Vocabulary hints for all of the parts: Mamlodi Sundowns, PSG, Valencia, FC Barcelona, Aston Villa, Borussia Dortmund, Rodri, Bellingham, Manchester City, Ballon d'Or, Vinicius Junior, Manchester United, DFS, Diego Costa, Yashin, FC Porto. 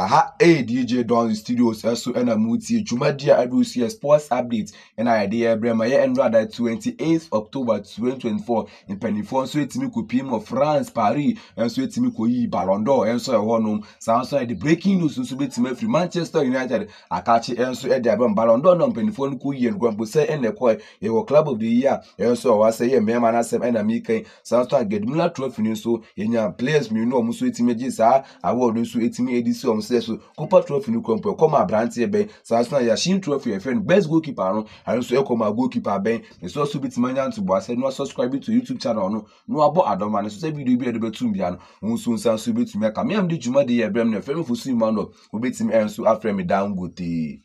Aha, hey, DJ Don Studios, also and a multi Jumadia Abusia Sports Update, and I idea Bremaya and rather 28th October 2024 in Penifon, so it's Mikupim of France, Paris, and so it's Mikoyi, Ballon d'Or, and so I want them. Sounds like the breaking news, so it's me from Manchester United. I catch it, and so at the Ballon d'Or, and Penifon Kuyi and Grampusa and the Koi, your club of the year, and so I say, Mamma Sam and Amika, sounds like get Mula Trophy, so in your players, you know, Musu Itimages are, I will do so it's me edition. So, Copa Trophy, you come a brand here, Ben. Sansna Yashin Trophy, your friend, best goalkeeper, and so come a goalkeeper, Ben. It's also bit manian to boy, said no subscribe to YouTube channel, no about Adam, and so we do be able to be an unsoon sans to make a meam de Juma de Abraham, the family for Simano, who beats him and so after me down good.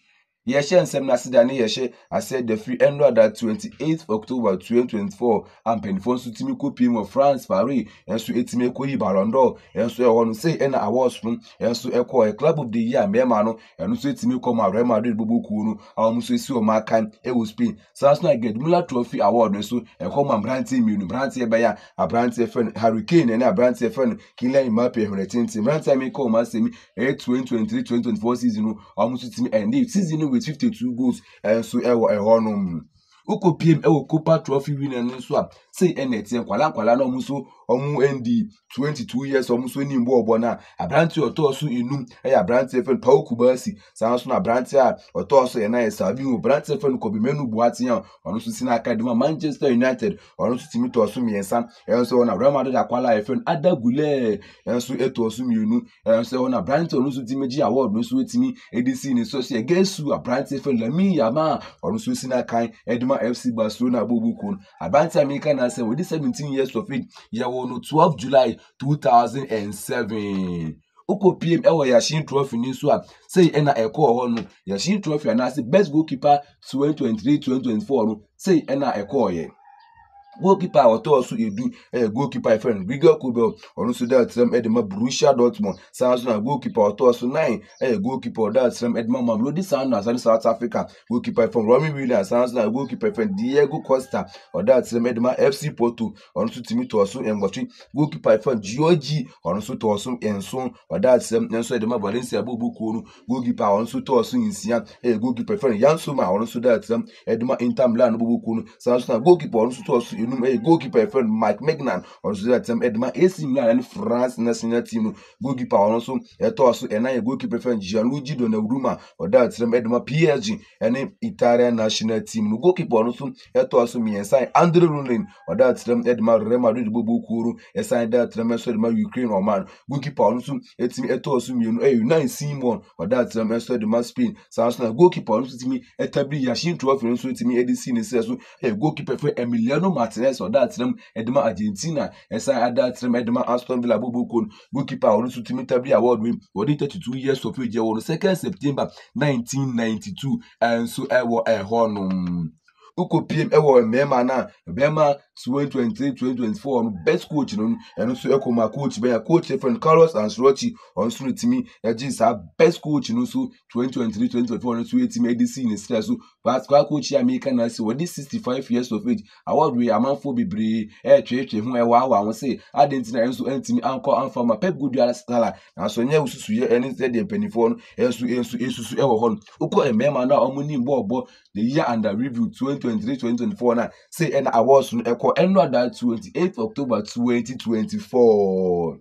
Yashin and Sam Nasidani Yashe, I said the free end that 28th October 2024, and Penifon Sutimico Pim of France, Paris, and so it's Mekoyi Ballon d'Or, and so I want to say, and I was room, and so I call a club of the year, Memano, and so it's Miko Real Madrid Bubukuno, almost so my kind, it will spin. Sansna get Mula Trophy Award, and so a home and brand team, you brand Baya, a brand friend, Hurricane, and a brand friend, Killing Mappy, and a team, brand time, call Massimi, 8-2023-24 season, almost it's me and the season. With 52 goals and so I won them. Uko PM ewo Copa Trophy winner nso say NTN kwala no muso omu ND 22 years omuso ni mbo obona abrante otoso enum e abrante fen Paul Kubasi sanso na abrante a otoso e na esabi abrante fen ko bi menu buatian onuso si na academy Manchester United onuso timi toso miensa enso na Real Madrid akwala e fen Adagule enso etoso mienu enso na abrante onuso timeji award nso etimi edc ni sosie gesu abrante fen Lamine Yamal onuso si na kan edma FC Barcelona Bobukun. Advance American has said within 17 years of it, you will 12 July 2007. Uko PM ewa Yashin Trophy ni swa say ena eko honu Yashin Trophy anasi best goalkeeper 2023-2024 no say ena eko ye. Goalkeeper or also you do a goalkeeper friend, Diego Costa, or so that some Edma Borussia Dortmund, Sansuna goalkeeper or also 9, a goalkeeper that some Edma Mamlodi Sundowns and South Africa, goalkeeper from Romy Williams, Sansuna goalkeeper friend Diego Costa, or that some Edma FC Porto, or so Timmy Torsun and Watching, goalkeeper from Georgie, or so Torsun and Son, or that some Nancy Edma Valencia Bubukono, goalkeeper or so Torsun in Sian, a goalkeeper friend Yansuma, or so that some Edma Intamlan Bubukono, Sansuna goalkeeper or so Torsun. A goalkeeper friend Mike Magnan, or so that some Edma AC Milan and France national team goalkeeper also a toss and I goalkeeper friend Gianluigi Donnarumma, or that some Edma PSG and Italian national team goalkeeper also a toss me and sign Andrew Rollin, or that some Edma Real Madrid Bobukuru, a sign that Remesso Ukraine or man goalkeeper also a team a toss me a United Simon, or that Remesso de Maspin, Sansna goalkeeper also to me a tabby Yashin Trophy also to me a DC a goalkeeper for Emiliano Martin. Or that them Edma Argentina, and sign that them Edma Aston Villa Bobocon, goalkeeper, or ultimately award win, or 32 years of age, on 2nd September 1992, and so I was a honor. Uko PM ewo mema na bema 2023-2024 best coach no eno so eko ma coach be coach friend Carlos Ancelotti on sunu timi eji sa best coach no so 2023-2024 no so etimi edisi ni stress so basketball coach America na say we 65 years of age award we amanfo bebre e twetwe ho e wa won say adenti na enso entimi anko anfama Pep Guardiola stala na so nya ususu ye eni say de penifo no enso ewo ho uko mema na omuni bobo the year under review 2023-2024 na say and awards no echo annual that 28th October 2024.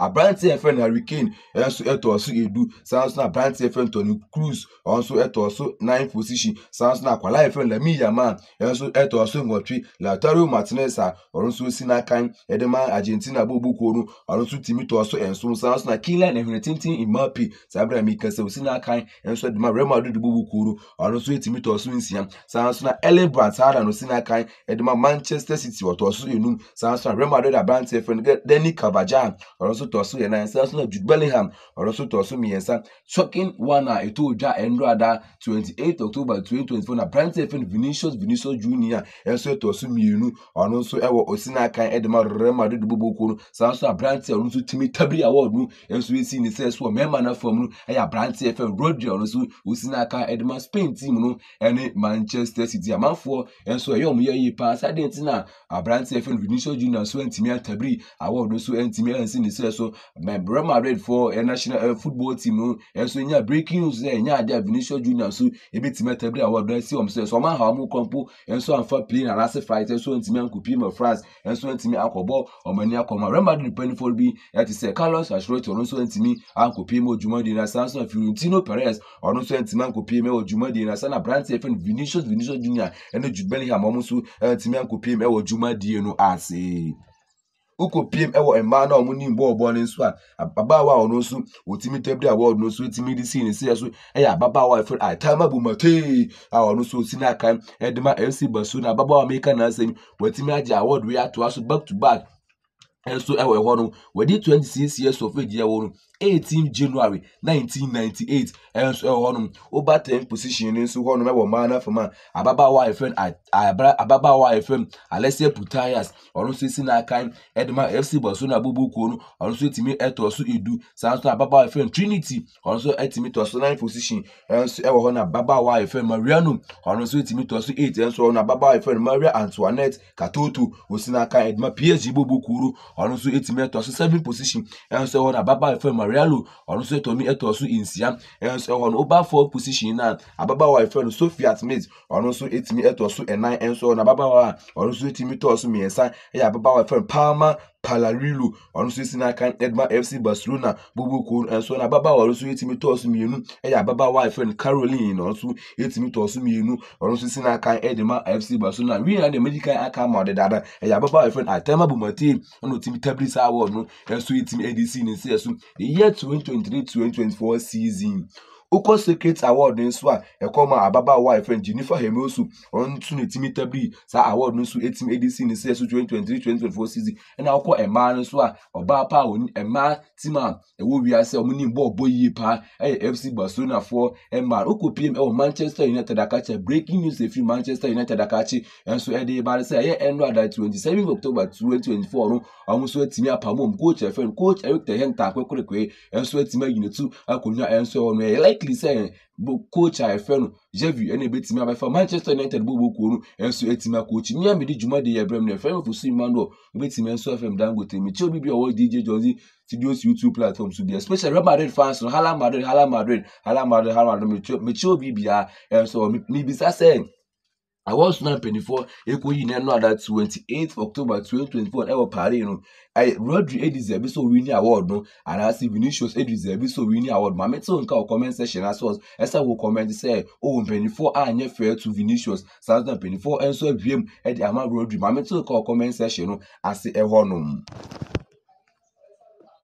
A brand friend Hurricane, and so it also you do. Sounds not brand friend Tony Cruz, also it also 9 position. Sounds not qualified friend Lamine Yamal, and so it also got 3 Lautaro Martinez, or also Sinakan, Edema, Argentina, Bobukono, or also Timmy Torso, and so sounds not Killan and Retintin in Mapi, Sabra Mika, so Sinakan, and so my Real Madrid Bobukono, or also Timmy Torso in Siam. Sounds not Ellen Bransard and Sinakan, Edema Manchester City, or Torso, you know, sounds not Real Madrid, a brand friend Danny Cavajan, or also. Tosu and I saw Bellingham or also Tosu Miensa shocking 1 hour a 2 ja and rather 28th October 2024 na brand friend Vinicius Junior and so Tosu Mienu or also Ewa Osina Kan Edema Real Madrid Bobokuru Sansa Brand or also Timmy Tabri Award no and so we see in the sense for Memana Formula and brand friend Rodri or also Osina Kan Edema Spain team no and Manchester City amount for and so a young year pass I didn't know a brand friend Vinicius Junior so and Timmy Tabri Award also and Timmy and Sin the so my Real Madrid for a national football team no and so nya breaking news there nya there Vinicius Junior so e bit me table award don see so man how mo compo and so am for playing and as fight and so ntimi am compete my France and so ntimi akobo omani akoma Real Madrid penful bi e say Carlos Ancelotti no so ntimi am compete mo Jumadi na Sanson Fiorentino Perez or no so ntimi am compete me Jumadi na Sana Brandt FN Vinicius Junior and Bellingham amoso ntimi am compete me Jumadi no as Uko PM ewo emma na omo ni mbo obo ni so a ababawa ono so otimi table award no so otimi di sin se so e ababawa e for atama bu mate a ono so si na kan e de ma FC Barcelona ababawa make na asem otimi aje award we ato aso back to back and so ewo hono we di 26 years of age ewo 18 January 1998 and so hono over 10 position nso hono ewo ma na fama ababawa friend ababawa friend Alessia Putayas onu so si na kan edema FC Barcelona bubuku onu onu so timi etosu edu sanso ababawa friend Trinity onu so etimi tosu 9 position and so ewo hono ababawa friend Mariano onu so timi tosu 8 and so hono ababawa friend Maria Antoinette Katoto osina kan edema PSG bubuku onu so etimi etosu 7 position and so hono ababawa friend Mariano onu so etomi etosu insiam and so hono over 4 position na ababawa friend Sophia Smith onu so etimi etosu 9 and so hono ababawa onu so etimi tosu miensa ya ababawa friend Palma Palarilu onu so si na kan Edma FC Barcelona bubuku and so hono ababawa onu so etimi tosu mienu ya ababawa friend Caroline onu so etimi tosu mienu onu so si na kan Edma FC Barcelona we na the medical account de dada ya ababawa friend Atema Bumati onu etimi tablets award no and so etimi ADC ni se so year 2023-2024 season. Uko Secret Award Nswa, e koma ababa wife and Jennifer Hemosu, on to the Timmy Tabri, Sa Award Nsu 18ADC in the CS 2023-2024 season, and I'll call a man Nswa, or Bapa, a man, Timan, a woman, a woman, boy, pa, a FC Barcelona for a man, Uko PM, or Manchester United Akache, breaking news if you Manchester United Akache, and so a day by the say, and rather 27 October 2024, almost a Timmy Pamum, coach, a friend, coach, Eric the Henta, Quakwe, and so a Timmy Unit 2, I could not answer on a like. Saying, coach, I found Javi and a bit me for Manchester United Bubuku and so etima coach. Near me, did you mind the Abraham for Simando? Bits him and so from Dangote, Mitchell be all DJ Jonesy to those YouTube platforms to be a special Real Madrid fans. So, Hala Madrid, Hala Madrid, Hala Madrid, Hala Madrid, Mitchell BBR, and so Nibisa saying. I was 924, equally no other 28th October 2024, ever party, you know. I Rodri deserve so winning award, no, and I see Vinicius deserve so winning award. My mate so in comment section as well. As I will comment say, oh 24 I never fair to Vinicius, 2024, and so VM at the Amar Rodri. My mate so in comment section, no, I see a honum.